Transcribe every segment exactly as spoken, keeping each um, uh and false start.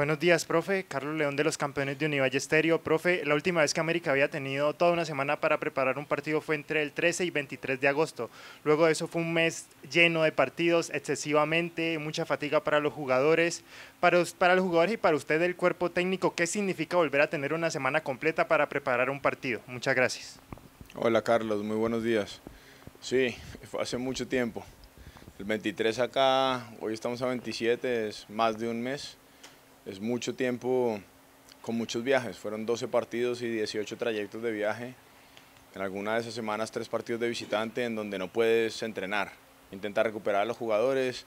Buenos días, profe. Carlos León de los Campeones de Univalle Estéreo. Profe, la última vez que América había tenido toda una semana para preparar un partido fue entre el trece y veintitrés de agosto. Luego de eso fue un mes lleno de partidos, excesivamente, mucha fatiga para los jugadores. Para, para los jugadores y para usted, el cuerpo técnico, ¿qué significa volver a tener una semana completa para preparar un partido? Muchas gracias. Hola, Carlos. Muy buenos días. Sí, fue hace mucho tiempo. El veintitrés acá, hoy estamos a veintisiete, es más de un mes. Es mucho tiempo con muchos viajes, fueron doce partidos y dieciocho trayectos de viaje. En alguna de esas semanas tres partidos de visitante en donde no puedes entrenar. Intenta recuperar a los jugadores,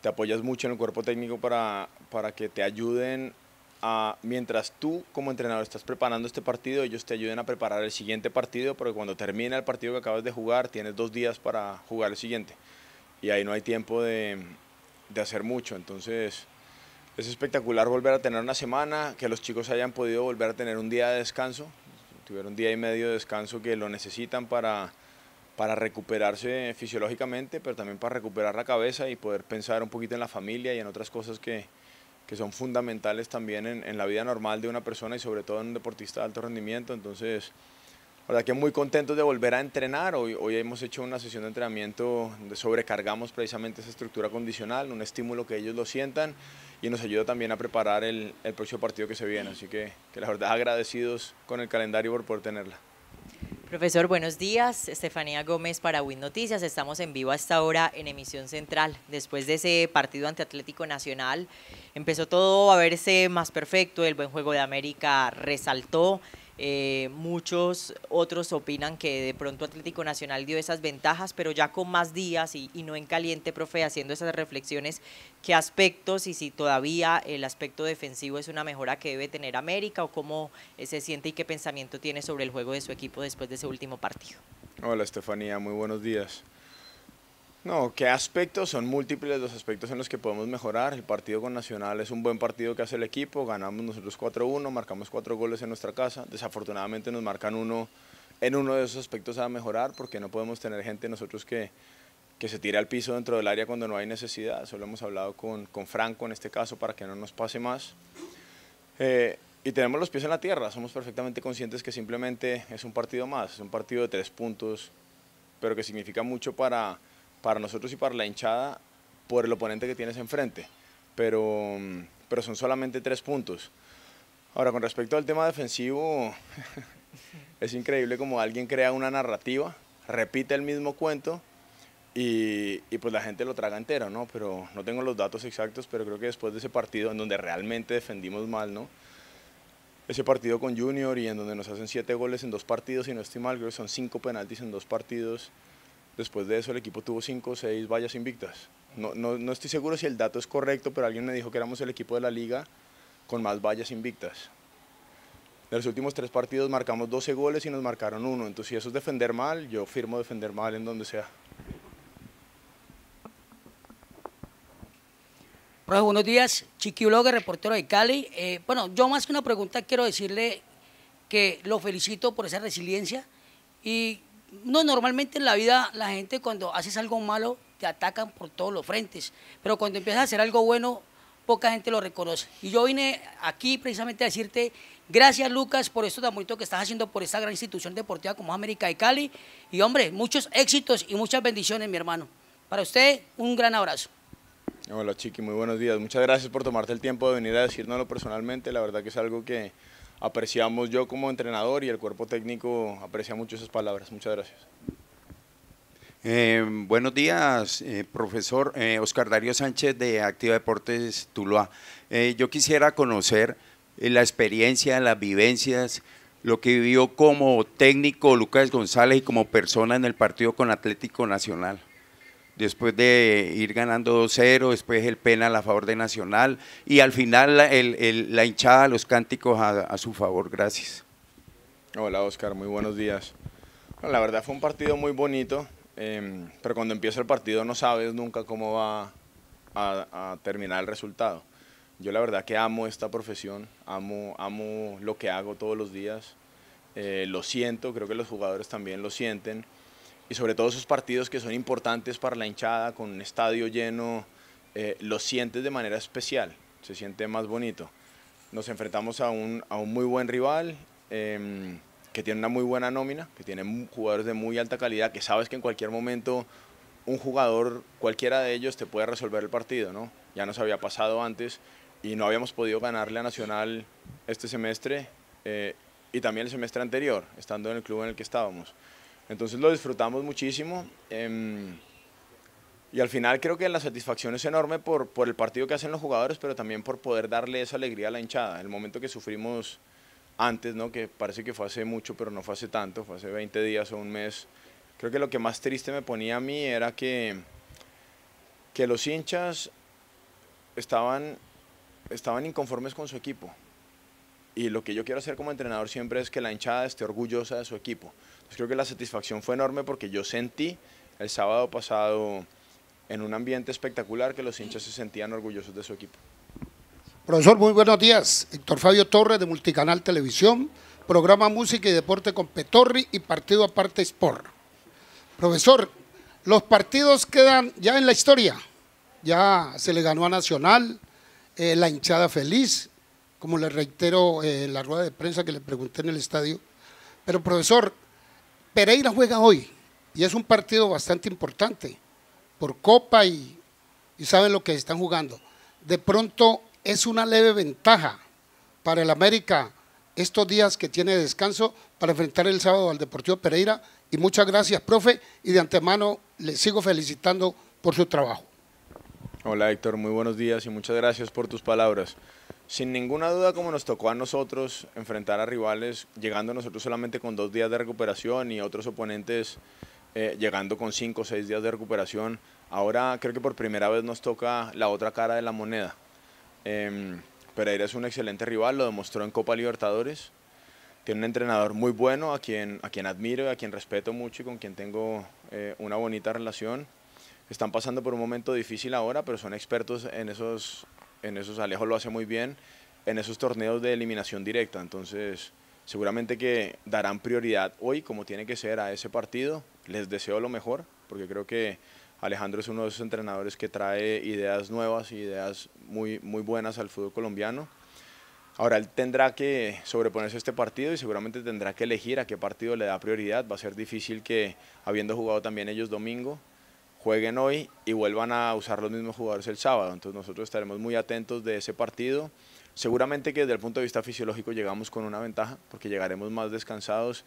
te apoyas mucho en el cuerpo técnico para, para que te ayuden a, mientras tú como entrenador estás preparando este partido, ellos te ayuden a preparar el siguiente partido, porque cuando termina el partido que acabas de jugar, tienes dos días para jugar el siguiente. Y ahí no hay tiempo de, de hacer mucho, entonces... Es espectacular volver a tener una semana, que los chicos hayan podido volver a tener un día de descanso. Tuvieron un día y medio de descanso que lo necesitan para, para recuperarse fisiológicamente, pero también para recuperar la cabeza y poder pensar un poquito en la familia y en otras cosas que, que son fundamentales también en, en la vida normal de una persona y sobre todo en un deportista de alto rendimiento. Entonces, la verdad que muy contentos de volver a entrenar. Hoy, hoy hemos hecho una sesión de entrenamiento donde sobrecargamos precisamente esa estructura condicional, un estímulo que ellos lo sientan y nos ayuda también a preparar el, el próximo partido que se viene. Así que, que la verdad agradecidos con el calendario por poder tenerla. Profesor, buenos días. Estefanía Gómez para Win Noticias. Estamos en vivo hasta ahora en Emisión Central. Después de ese partido ante Atlético Nacional, empezó todo a verse más perfecto. El buen juego de América resaltó. Eh, muchos otros opinan que de pronto Atlético Nacional dio esas ventajas, pero ya con más días y, y no en caliente, profe, haciendo esas reflexiones, ¿qué aspectos y si todavía el aspecto defensivo es una mejora que debe tener América o cómo se siente y qué pensamiento tiene sobre el juego de su equipo después de ese último partido? Hola, Estefanía, muy buenos días. No, ¿qué aspectos? Son múltiples los aspectos en los que podemos mejorar. El partido con Nacional es un buen partido que hace el equipo, ganamos nosotros cuatro uno, marcamos cuatro goles en nuestra casa, desafortunadamente nos marcan uno en uno de esos aspectos a mejorar porque no podemos tener gente nosotros que, que se tire al piso dentro del área cuando no hay necesidad. Eso lo hemos hablado con, con Franco en este caso para que no nos pase más. Eh, Y tenemos los pies en la tierra, somos perfectamente conscientes que simplemente es un partido más, es un partido de tres puntos, pero que significa mucho para... para nosotros y para la hinchada, por el oponente que tienes enfrente, pero, pero son solamente tres puntos. Ahora, con respecto al tema defensivo, es increíble como alguien crea una narrativa, repite el mismo cuento y, y pues la gente lo traga entero, ¿no? Pero no tengo los datos exactos, pero creo que después de ese partido en donde realmente defendimos mal, ¿no? Ese partido con Junior y en donde nos hacen siete goles en dos partidos, si no estoy mal, creo que son cinco penaltis en dos partidos. Después de eso el equipo tuvo cinco o seis vallas invictas. No, no, no estoy seguro si el dato es correcto, pero alguien me dijo que éramos el equipo de la liga con más vallas invictas. De los últimos tres partidos marcamos doce goles y nos marcaron uno. Entonces si eso es defender mal, yo firmo defender mal en donde sea. Profe, buenos días. Chiqui Blogger, reportero de Cali. Eh, bueno, yo más que una pregunta quiero decirle que lo felicito por esa resiliencia y... No, normalmente en la vida la gente cuando haces algo malo te atacan por todos los frentes, pero cuando empiezas a hacer algo bueno, poca gente lo reconoce. Y yo vine aquí precisamente a decirte, gracias Lucas por esto tan bonito que estás haciendo por esta gran institución deportiva como América de Cali. Y hombre, muchos éxitos y muchas bendiciones, mi hermano. Para usted, un gran abrazo. Hola Chiqui, muy buenos días. Muchas gracias por tomarte el tiempo de venir a decírnoslo personalmente, la verdad que es algo que... apreciamos yo como entrenador y el cuerpo técnico aprecia mucho esas palabras. Muchas gracias. Eh, buenos días, eh, profesor eh, Oscar Dario Sánchez de Activa Deportes Tuluá. Eh, yo quisiera conocer eh, la experiencia, las vivencias, lo que vivió como técnico Lucas González y como persona en el partido con Atlético Nacional. Después de ir ganando dos cero, después el penal a favor de Nacional y al final la, el, el, la hinchada, los cánticos a, a su favor. Gracias. Hola Oscar, muy buenos días. Bueno, la verdad fue un partido muy bonito, eh, pero cuando empieza el partido no sabes nunca cómo va a, a terminar el resultado. Yo la verdad que amo esta profesión, amo, amo lo que hago todos los días, eh, lo siento, creo que los jugadores también lo sienten. Y sobre todo esos partidos que son importantes para la hinchada, con un estadio lleno, eh, lo sientes de manera especial. se siente más bonito. Nos enfrentamos a un, a un muy buen rival, eh, que tiene una muy buena nómina, que tiene jugadores de muy alta calidad, que sabes que en cualquier momento un jugador, cualquiera de ellos, te puede resolver el partido, ¿no? Ya nos había pasado antes y no habíamos podido ganarle a Nacional este semestre eh, y también el semestre anterior, estando en el club en el que estábamos. Entonces lo disfrutamos muchísimo eh, y al final creo que la satisfacción es enorme por, por el partido que hacen los jugadores, pero también por poder darle esa alegría a la hinchada. El momento que sufrimos antes, ¿no? Que parece que fue hace mucho, pero no fue hace tanto, fue hace veinte días o un mes. Creo que lo que más triste me ponía a mí era que, que los hinchas estaban, estaban inconformes con su equipo. Y lo que yo quiero hacer como entrenador siempre es que la hinchada esté orgullosa de su equipo. Entonces creo que la satisfacción fue enorme porque yo sentí el sábado pasado en un ambiente espectacular que los hinchas se sentían orgullosos de su equipo. Profesor, muy buenos días. Héctor Fabio Torres de Multicanal Televisión, programa Música y Deporte con Petorri y Partido Aparte Sport. Profesor, los partidos quedan ya en la historia. Ya se le ganó a Nacional, eh, la hinchada feliz, como le reitero eh, la rueda de prensa que le pregunté en el estadio. Pero profesor, Pereira juega hoy y es un partido bastante importante por Copa y, y saben lo que están jugando. De pronto es una leve ventaja para el América estos días que tiene descanso para enfrentar el sábado al Deportivo Pereira. Y muchas gracias, profe, y de antemano le sigo felicitando por su trabajo. Hola Héctor, muy buenos días y muchas gracias por tus palabras. Sin ninguna duda, como nos tocó a nosotros enfrentar a rivales, llegando nosotros solamente con dos días de recuperación y otros oponentes eh, llegando con cinco o seis días de recuperación, ahora creo que por primera vez nos toca la otra cara de la moneda. Eh, Pereira es un excelente rival, lo demostró en Copa Libertadores, tiene un entrenador muy bueno, a quien, a quien admiro, a quien respeto mucho y con quien tengo eh, una bonita relación. Están pasando por un momento difícil ahora, pero son expertos en esos, en esos Alejo lo hace muy bien, en esos torneos de eliminación directa, entonces seguramente que darán prioridad hoy, como tiene que ser, a ese partido. Les deseo lo mejor, porque creo que Alejandro es uno de esos entrenadores que trae ideas nuevas, ideas muy, muy buenas al fútbol colombiano. Ahora él tendrá que sobreponerse a este partido y seguramente tendrá que elegir a qué partido le da prioridad. Va a ser difícil que, habiendo jugado también ellos domingo, jueguen hoy y vuelvan a usar los mismos jugadores el sábado. Entonces nosotros estaremos muy atentos de ese partido. Seguramente que desde el punto de vista fisiológico llegamos con una ventaja porque llegaremos más descansados.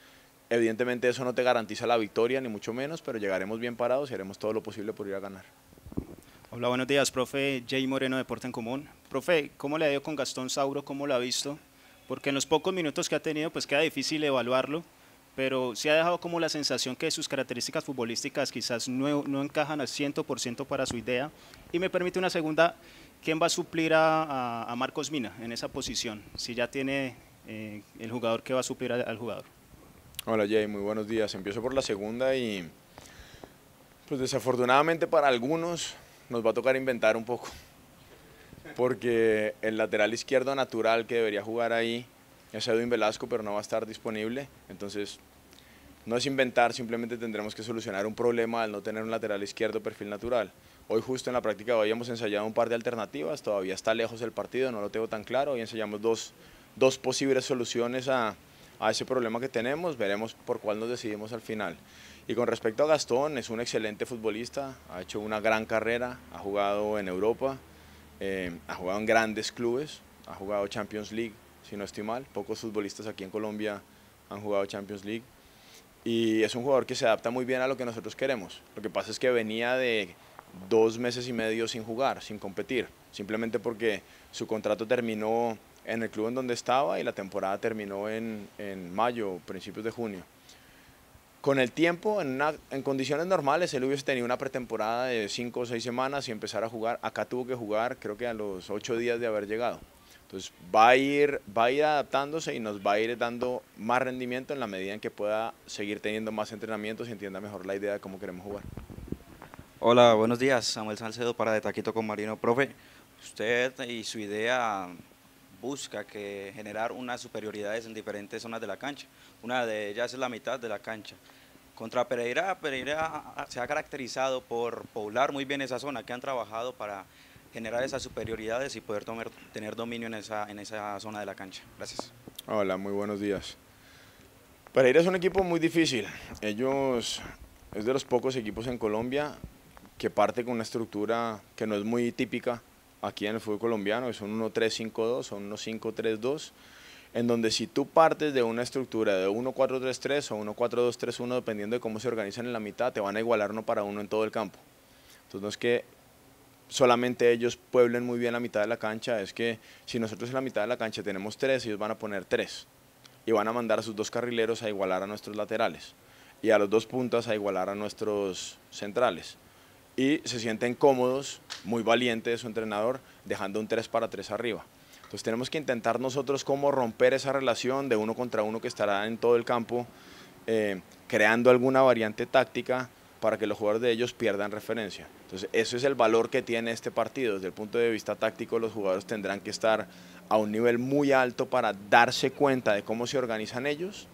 Evidentemente eso no te garantiza la victoria ni mucho menos, pero llegaremos bien parados y haremos todo lo posible por ir a ganar. Hola, buenos días, profe. Jay Moreno, Deportes en Común. Profe, ¿cómo le ha ido con Gastón Sauro? ¿Cómo lo ha visto? Porque en los pocos minutos que ha tenido, pues queda difícil evaluarlo, pero sí ha dejado como la sensación que sus características futbolísticas quizás no, no encajan al cien por ciento para su idea. Y me permite una segunda, ¿quién va a suplir a, a, a Marcos Mina en esa posición? Si ya tiene eh, el jugador que va a suplir al, al jugador. Hola Jay, muy buenos días. Empiezo por la segunda y pues desafortunadamente para algunos nos va a tocar inventar un poco, porque el lateral izquierdo natural que debería jugar ahí es Edwin Velasco, pero no va a estar disponible. Entonces no es inventar, simplemente tendremos que solucionar un problema al no tener un lateral izquierdo perfil natural. Hoy justo en la práctica de hoy hemos ensayado un par de alternativas, todavía está lejos el partido, no lo tengo tan claro. Hoy ensayamos dos, dos posibles soluciones a, a ese problema que tenemos, veremos por cuál nos decidimos al final. Y con respecto a Gastón, es un excelente futbolista, ha hecho una gran carrera, ha jugado en Europa, eh, ha jugado en grandes clubes, ha jugado Champions League, si no estoy mal, pocos futbolistas aquí en Colombia han jugado Champions League y es un jugador que se adapta muy bien a lo que nosotros queremos. Lo que pasa es que venía de dos meses y medio sin jugar, sin competir, simplemente porque su contrato terminó en el club en donde estaba y la temporada terminó en, en mayo, principios de junio. Con el tiempo, en, una, en condiciones normales, él hubiese tenido una pretemporada de cinco o seis semanas y empezar a jugar. Acá tuvo que jugar creo que a los ocho días de haber llegado. Entonces va a, ir, va a ir adaptándose y nos va a ir dando más rendimiento en la medida en que pueda seguir teniendo más entrenamientos y entienda mejor la idea de cómo queremos jugar. Hola, buenos días. Samuel Salcedo para De Taquito con Marino. Profe, usted y su idea busca que generar unas superioridades en diferentes zonas de la cancha. Una de ellas es la mitad de la cancha. Contra Pereira, Pereira se ha caracterizado por poblar muy bien esa zona, que han trabajado para generar esas superioridades y poder tomer, tener dominio en esa, en esa zona de la cancha. Gracias. Hola, muy buenos días. Pereira es un equipo muy difícil. Ellos es de los pocos equipos en Colombia que parte con una estructura que no es muy típica aquí en el fútbol colombiano, son unos tres cinco dos, son unos cinco tres dos, en donde si tú partes de una estructura de uno cuatro tres tres o uno cuatro dos tres uno, dependiendo de cómo se organizan en la mitad, te van a igualar uno para uno en todo el campo. Entonces no es que solamente ellos pueblen muy bien la mitad de la cancha, es que si nosotros en la mitad de la cancha tenemos tres, ellos van a poner tres y van a mandar a sus dos carrileros a igualar a nuestros laterales y a los dos puntas a igualar a nuestros centrales. Y se sienten cómodos, muy valiente de su entrenador, dejando un tres para tres arriba. Entonces tenemos que intentar nosotros cómo romper esa relación de uno contra uno que estará en todo el campo, eh, creando alguna variante táctica para que los jugadores de ellos pierdan referencia. Entonces eso es el valor que tiene este partido. Desde el punto de vista táctico, los jugadores tendrán que estar a un nivel muy alto para darse cuenta de cómo se organizan ellos,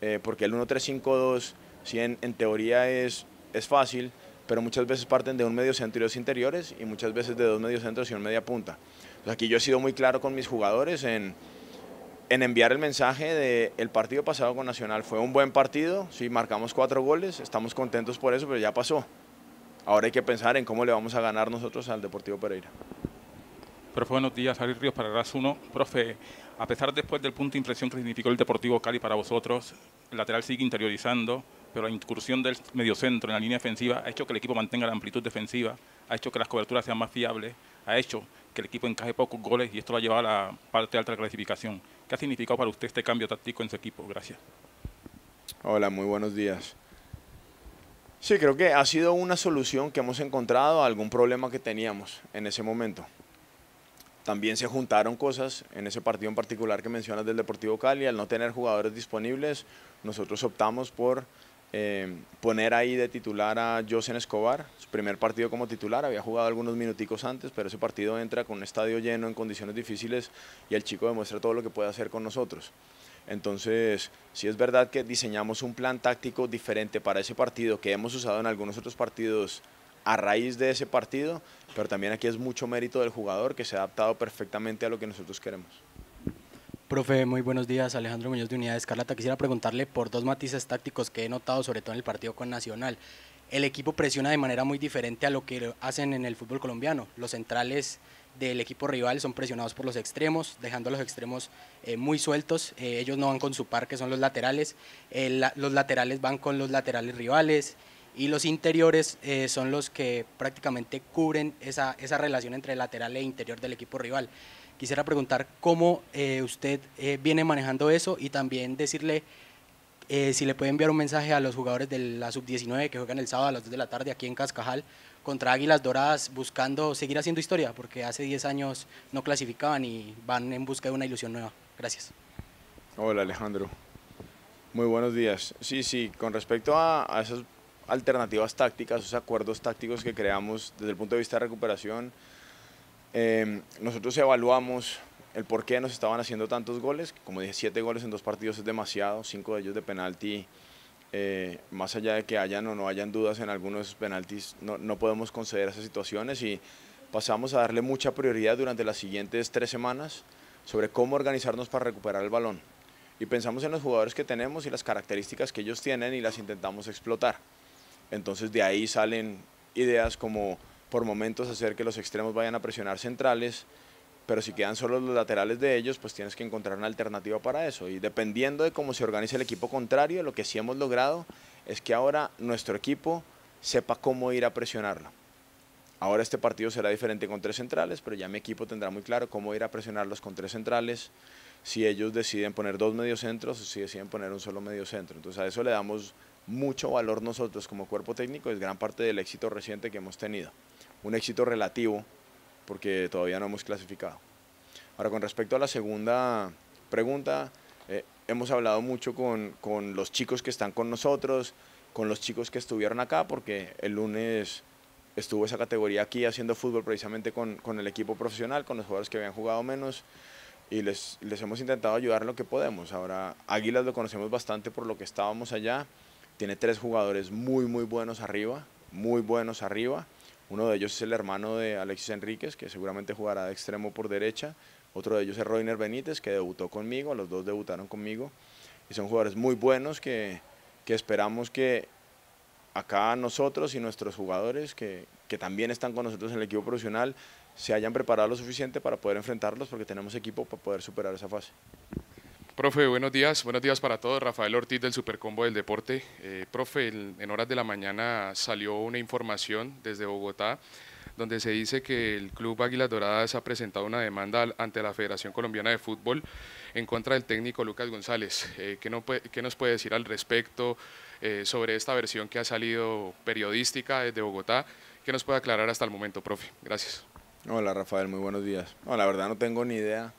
eh, porque el uno tres cinco dos, si en, en teoría es, es fácil, pero muchas veces parten de un medio centro y dos interiores, y muchas veces de dos medio centros y un media punta. Pues aquí yo he sido muy claro con mis jugadores en, en enviar el mensaje de el partido pasado con Nacional. Fue un buen partido, sí, marcamos cuatro goles, estamos contentos por eso, pero ya pasó. Ahora hay que pensar en cómo le vamos a ganar nosotros al Deportivo Pereira. Profe, buenos días, Ari Ríos para Raz uno. Profe, a pesar después del punto de inflexión que significó el Deportivo Cali para vosotros, el lateral sigue interiorizando, pero la incursión del mediocentro en la línea defensiva ha hecho que el equipo mantenga la amplitud defensiva, ha hecho que las coberturas sean más fiables, ha hecho que el equipo encaje pocos goles y esto lo ha llevado a la parte alta de la clasificación. ¿Qué ha significado para usted este cambio táctico en su equipo? Gracias. Hola, muy buenos días. Sí, creo que ha sido una solución que hemos encontrado a algún problema que teníamos en ese momento. También se juntaron cosas en ese partido en particular que mencionas del Deportivo Cali. Al no tener jugadores disponibles, nosotros optamos por Eh, poner ahí de titular a José Escobar, su primer partido como titular, había jugado algunos minuticos antes, pero ese partido entra con un estadio lleno, en condiciones difíciles, y el chico demuestra todo lo que puede hacer con nosotros. Entonces, sí es verdad que diseñamos un plan táctico diferente para ese partido, que hemos usado en algunos otros partidos a raíz de ese partido, pero también aquí es mucho mérito del jugador que se ha adaptado perfectamente a lo que nosotros queremos. Profe, muy buenos días, Alejandro Muñoz de Unidad Escarlata. Quisiera preguntarle por dos matices tácticos que he notado, sobre todo en el partido con Nacional. El equipo presiona de manera muy diferente a lo que hacen en el fútbol colombiano. Los centrales del equipo rival son presionados por los extremos, dejando a los extremos eh, muy sueltos. Eh, ellos no van con su par, que son los laterales. Eh, la, los laterales van con los laterales rivales. Y los interiores eh, son los que prácticamente cubren esa, esa relación entre lateral e interior del equipo rival. Quisiera preguntar cómo eh, usted eh, viene manejando eso y también decirle eh, si le puede enviar un mensaje a los jugadores de la sub diecinueve que juegan el sábado a las dos de la tarde aquí en Cascajal contra Águilas Doradas, buscando seguir haciendo historia, porque hace diez años no clasificaban y van en busca de una ilusión nueva. Gracias. Hola, Alejandro. Muy buenos días. Sí, sí, con respecto a, a esas alternativas tácticas, esos acuerdos tácticos que creamos desde el punto de vista de recuperación, Eh, nosotros evaluamos el por qué nos estaban haciendo tantos goles. Como dije, siete goles en dos partidos es demasiado, cinco de ellos de penalti. Eh, más allá de que hayan o no hayan dudas en algunos de esos penaltis, no, no podemos conceder esas situaciones, y pasamos a darle mucha prioridad durante las siguientes tres semanas sobre cómo organizarnos para recuperar el balón, y pensamos en los jugadores que tenemos y las características que ellos tienen y las intentamos explotar. Entonces de ahí salen ideas como por momentos hacer que los extremos vayan a presionar centrales, pero si quedan solo los laterales de ellos, pues tienes que encontrar una alternativa para eso, y dependiendo de cómo se organice el equipo contrario, lo que sí hemos logrado es que ahora nuestro equipo sepa cómo ir a presionarlo. Ahora este partido será diferente con tres centrales, pero ya mi equipo tendrá muy claro cómo ir a presionarlos con tres centrales, si ellos deciden poner dos mediocentros o si deciden poner un solo mediocentro. Entonces a eso le damos mucho valor nosotros como cuerpo técnico, es gran parte del éxito reciente que hemos tenido. Un éxito relativo, porque todavía no hemos clasificado. Ahora, con respecto a la segunda pregunta, eh, hemos hablado mucho con, con los chicos que están con nosotros, con los chicos que estuvieron acá, porque el lunes estuvo esa categoría aquí haciendo fútbol precisamente con, con el equipo profesional, con los jugadores que habían jugado menos, y les, les hemos intentado ayudar en lo que podemos. Ahora, Águilas lo conocemos bastante por lo que estábamos allá, tiene tres jugadores muy, muy buenos arriba, muy buenos arriba, Uno de ellos es el hermano de Alexis Enríquez, que seguramente jugará de extremo por derecha. Otro de ellos es Roiner Benítez, que debutó conmigo, los dos debutaron conmigo. Y son jugadores muy buenos que, que esperamos que acá nosotros y nuestros jugadores, que, que también están con nosotros en el equipo profesional, se hayan preparado lo suficiente para poder enfrentarlos, porque tenemos equipo para poder superar esa fase. Profe, buenos días, buenos días para todos. Rafael Ortiz del Supercombo del Deporte. Eh, profe, en horas de la mañana salió una información desde Bogotá donde se dice que el Club Águilas Doradas ha presentado una demanda ante la Federación Colombiana de Fútbol en contra del técnico Lucas González. Eh, ¿qué, no puede, ¿Qué nos puede decir al respecto eh, sobre esta versión que ha salido periodística desde Bogotá? ¿Qué nos puede aclarar hasta el momento, profe? Gracias. Hola, Rafael, muy buenos días. No, la verdad no tengo ni idea.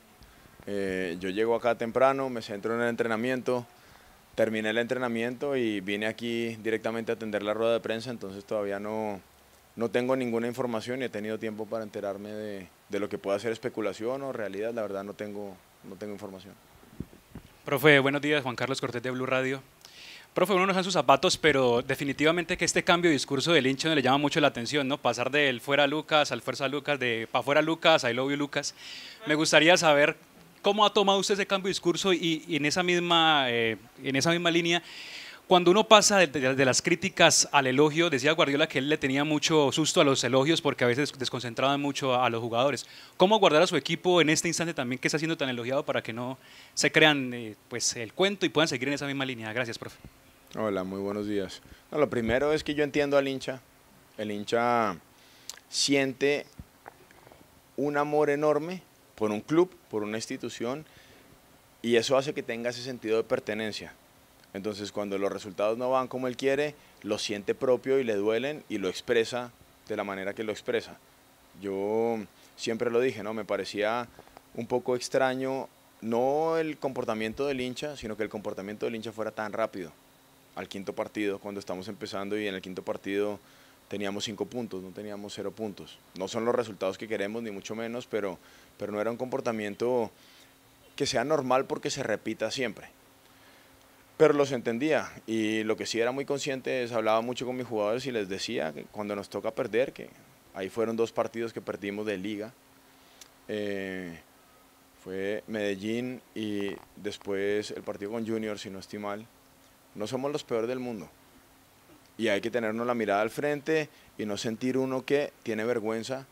Eh, yo llego acá temprano, me centro en el entrenamiento, terminé el entrenamiento y vine aquí directamente a atender la rueda de prensa, entonces todavía no, no tengo ninguna información y he tenido tiempo para enterarme de, de lo que pueda ser especulación o realidad. La verdad no tengo, no tengo información. Profe, buenos días, Juan Carlos Cortés de Blue Radio. Profe, uno no está en sus zapatos, pero definitivamente que este cambio de discurso del hincha no le llama mucho la atención, ¿no? Pasar del fuera Lucas al fuerza Lucas, de para fuera Lucas, I love you Lucas. Me gustaría saber cómo ha tomado usted ese cambio de discurso y, y en, esa misma, eh, en esa misma línea, cuando uno pasa de, de, de las críticas al elogio. Decía Guardiola que él le tenía mucho susto a los elogios porque a veces desconcentraban mucho a, a los jugadores. ¿Cómo guardar a su equipo en este instante también que está siendo tan elogiado para que no se crean eh, pues, el cuento y puedan seguir en esa misma línea? Gracias, profe. Hola, muy buenos días. No, lo primero es que yo entiendo al hincha. El hincha siente un amor enorme por un club, por una institución, y eso hace que tenga ese sentido de pertenencia. Entonces, cuando los resultados no van como él quiere, lo siente propio y le duelen y lo expresa de la manera que lo expresa. Yo siempre lo dije, ¿no? Me parecía un poco extraño, no el comportamiento del hincha, sino que el comportamiento del hincha fuera tan rápido. Al quinto partido, cuando estamos empezando, y en el quinto partido teníamos cinco puntos, no teníamos cero puntos. No son los resultados que queremos, ni mucho menos, pero, pero no era un comportamiento que sea normal porque se repita siempre. Pero los entendía, y lo que sí era muy consciente es, hablaba mucho con mis jugadores y les decía que cuando nos toca perder, que ahí fueron dos partidos que perdimos de liga, eh, fue Medellín y después el partido con Junior, si no estoy mal. No somos los peores del mundo y hay que tenernos la mirada al frente y no sentir uno que tiene vergüenza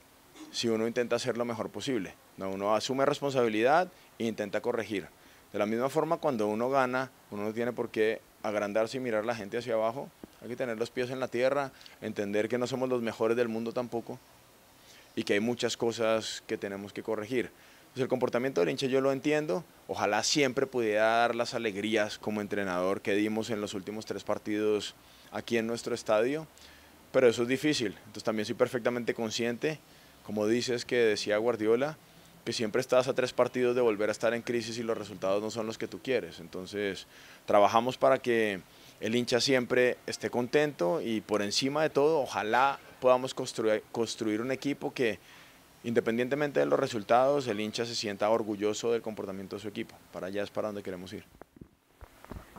si uno intenta hacer lo mejor posible. No, uno asume responsabilidad e intenta corregir. De la misma forma, cuando uno gana, uno no tiene por qué agrandarse y mirar a la gente hacia abajo. Hay que tener los pies en la tierra, entender que no somos los mejores del mundo tampoco y que hay muchas cosas que tenemos que corregir. Pues el comportamiento del hincha yo lo entiendo, ojalá siempre pudiera dar las alegrías como entrenador que dimos en los últimos tres partidos aquí en nuestro estadio, pero eso es difícil. Entonces también soy perfectamente consciente, como dices, que decía Guardiola, que siempre estás a tres partidos de volver a estar en crisis y los resultados no son los que tú quieres. Entonces trabajamos para que el hincha siempre esté contento y, por encima de todo, ojalá podamos construir, construir un equipo que, independientemente de los resultados, el hincha se sienta orgulloso del comportamiento de su equipo. Para allá es para donde queremos ir.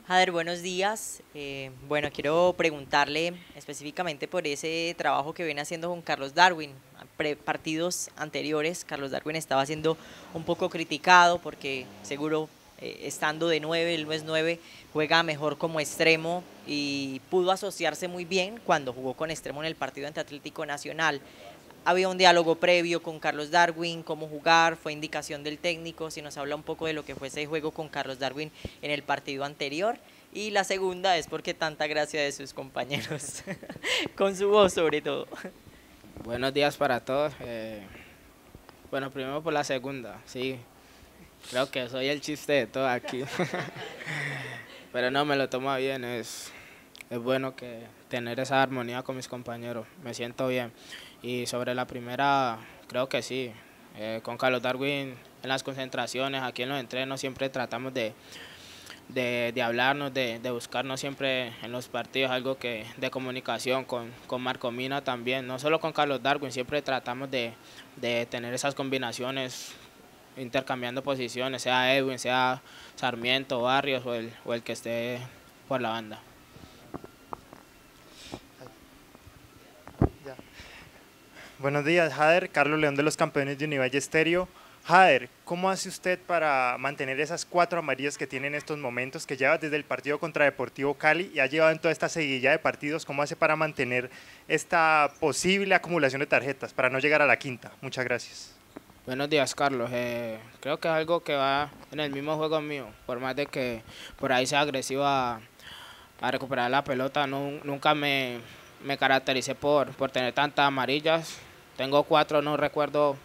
Jader, buenos días. Eh, bueno, quiero preguntarle específicamente por ese trabajo que viene haciendo con Carlos Darwin. Pre partidos anteriores, Carlos Darwin estaba siendo un poco criticado porque seguro eh, estando de nueve, él no es nueve, juega mejor como extremo y pudo asociarse muy bien cuando jugó con extremo en el partido ante Atlético Nacional. Había un diálogo previo con Carlos Darwin, cómo jugar, fue indicación del técnico. Si nos habla un poco de lo que fue ese juego con Carlos Darwin en el partido anterior. Y la segunda es porque tanta gracia de sus compañeros, con su voz sobre todo. Buenos días para todos. Eh, bueno, primero por la segunda, sí. Creo que soy el chiste de todo aquí. Pero no, me lo tomo bien, es... Es bueno que tener esa armonía con mis compañeros, me siento bien. Y sobre la primera, creo que sí, eh, con Carlos Darwin en las concentraciones, aquí en los entrenos siempre tratamos de, de, de hablarnos, de, de buscarnos siempre en los partidos, algo que de comunicación con, con Marcos Mina también, no solo con Carlos Darwin, siempre tratamos de, de tener esas combinaciones, intercambiando posiciones, sea Edwin, sea Sarmiento, Barrios o el, o el que esté por la banda. Buenos días, Jader. Carlos León de los Campeones de Univalle Estéreo. Jader, ¿cómo hace usted para mantener esas cuatro amarillas que tiene en estos momentos, que lleva desde el partido contra Deportivo Cali y ha llevado en toda esta seguidilla de partidos? ¿Cómo hace para mantener esta posible acumulación de tarjetas para no llegar a la quinta? Muchas gracias. Buenos días, Carlos. Eh, creo que es algo que va en el mismo juego mío, por más de que por ahí sea agresivo a, a recuperar la pelota. No, nunca me, me caractericé por, por tener tantas amarillas. Tengo cuatro, no recuerdo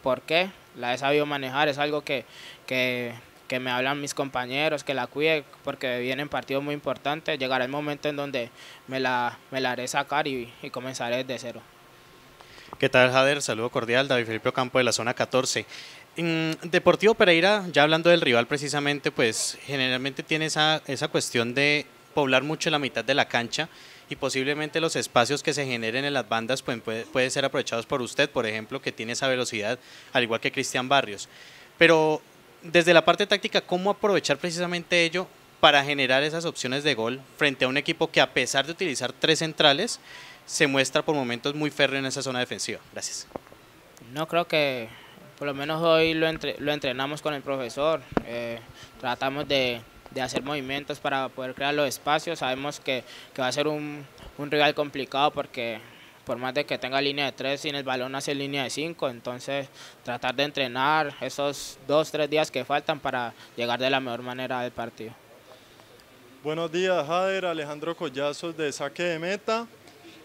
por qué. La he sabido manejar, es algo que, que, que me hablan mis compañeros, que la cuide, porque vienen partidos muy importantes. Llegará el momento en donde me la, me la haré sacar y, y comenzaré desde cero. ¿Qué tal, Jader? Saludo cordial, David Felipe Ocampo de la zona catorce. Deportivo Pereira, ya hablando del rival precisamente, pues generalmente tiene esa, esa cuestión de poblar mucho la mitad de la cancha, y posiblemente los espacios que se generen en las bandas pueden, puede, puede ser aprovechados por usted, por ejemplo, que tiene esa velocidad, al igual que Cristian Barrios. Pero desde la parte táctica, ¿cómo aprovechar precisamente ello para generar esas opciones de gol frente a un equipo que, a pesar de utilizar tres centrales, se muestra por momentos muy férreo en esa zona defensiva? Gracias. No, creo que por lo menos hoy lo, entre, lo entrenamos con el profesor, eh, tratamos de... de hacer movimientos para poder crear los espacios. Sabemos que, que va a ser un, un rival complicado, porque por más de que tenga línea de tres, sin el balón hace línea de cinco, entonces tratar de entrenar esos dos, tres días que faltan para llegar de la mejor manera al partido. Buenos días, Jader. Alejandro Collazos de Saque de Meta.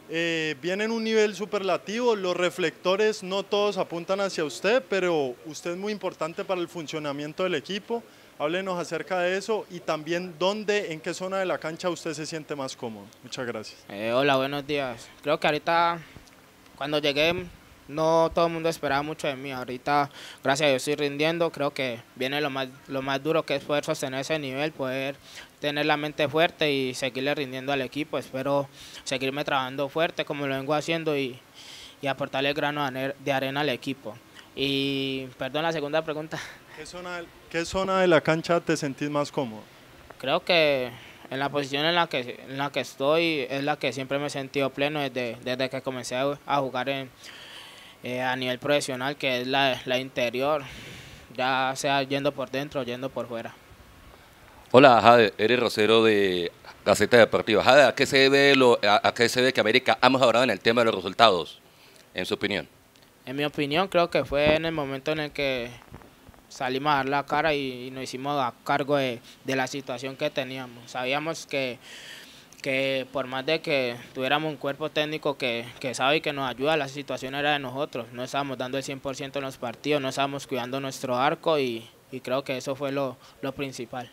Eh, viene en un nivel superlativo, los reflectores no todos apuntan hacia usted, pero usted es muy importante para el funcionamiento del equipo. Háblenos acerca de eso y también dónde, en qué zona de la cancha usted se siente más cómodo. Muchas gracias. Eh, hola, buenos días. Creo que ahorita, cuando llegué, no todo el mundo esperaba mucho de mí. Ahorita, gracias a Dios, estoy rindiendo. Creo que viene lo más, lo más duro, que es poder sostener ese nivel, poder tener la mente fuerte y seguirle rindiendo al equipo. Espero seguirme trabajando fuerte como lo vengo haciendo y, y aportarle el grano de arena al equipo. Y, perdón, la segunda pregunta. ¿Qué zona, ¿Qué zona de la cancha te sentís más cómodo? Creo que en la posición en la que, en la que estoy es la que siempre me he sentido pleno desde, desde que comencé a jugar en, eh, a nivel profesional, que es la, la interior, ya sea yendo por dentro o yendo por fuera. Hola, Jade, eres Rosero de Gaceta Deportiva. Jade, ¿a qué se debe lo, a, a qué se debe que América ha mejorado en el tema de los resultados, en su opinión? En mi opinión, creo que fue en el momento en el que salimos a dar la cara y, y nos hicimos a cargo de, de la situación que teníamos. Sabíamos que, que por más de que tuviéramos un cuerpo técnico que, que sabe y que nos ayuda, la situación era de nosotros. No estábamos dando el cien por ciento en los partidos, no estábamos cuidando nuestro arco y, y creo que eso fue lo, lo principal.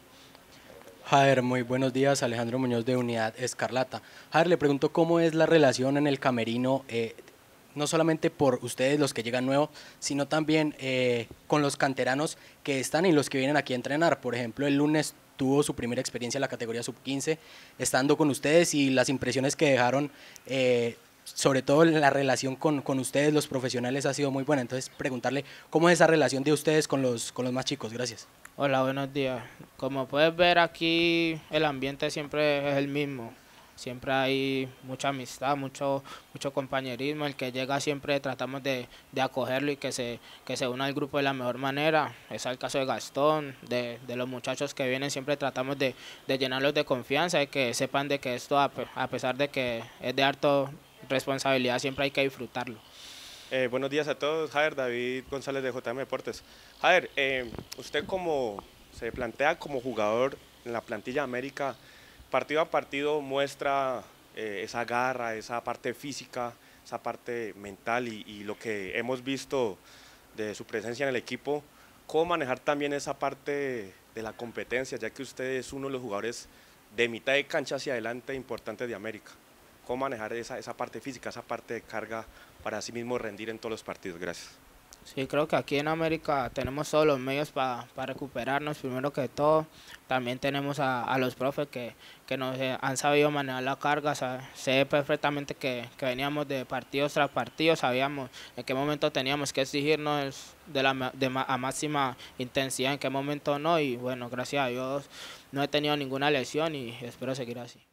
Jader, muy buenos días. Alejandro Muñoz de Unidad Escarlata. Jader, le pregunto cómo es la relación en el camerino, eh, no solamente por ustedes, los que llegan nuevos, sino también eh, con los canteranos que están y los que vienen aquí a entrenar. Por ejemplo, el lunes tuvo su primera experiencia en la categoría sub quince, estando con ustedes, y las impresiones que dejaron, eh, sobre todo la relación con, con ustedes, los profesionales, ha sido muy buena. Entonces, preguntarle cómo es esa relación de ustedes con los, con los más chicos. Gracias. Hola, buenos días. Como puedes ver, aquí el ambiente siempre es el mismo. Siempre hay mucha amistad, mucho, mucho compañerismo. El que llega siempre tratamos de, de acogerlo y que se, que se una al grupo de la mejor manera. Es el caso de Gastón, de, de los muchachos que vienen, siempre tratamos de, de llenarlos de confianza y que sepan de que esto, a, a pesar de que es de harto responsabilidad, siempre hay que disfrutarlo. Eh, buenos días a todos. Jader, David González de J M Deportes. Jader, eh, usted como se plantea como jugador en la plantilla América, partido a partido muestra eh, esa garra, esa parte física, esa parte mental y, y lo que hemos visto de su presencia en el equipo. ¿Cómo manejar también esa parte de la competencia, ya que usted es uno de los jugadores de mitad de cancha hacia adelante importantes de América? ¿Cómo manejar esa, esa parte física, esa parte de carga para sí mismo rendir en todos los partidos? Gracias. Sí, creo que aquí en América tenemos todos los medios para pa recuperarnos, primero que todo. También tenemos a, a los profes que, que nos han sabido manejar la carga. O sea, sé perfectamente que, que veníamos de partidos tras partidos, sabíamos en qué momento teníamos que exigirnos de la, de ma, a máxima intensidad, en qué momento no. Y bueno, gracias a Dios no he tenido ninguna lesión y espero seguir así.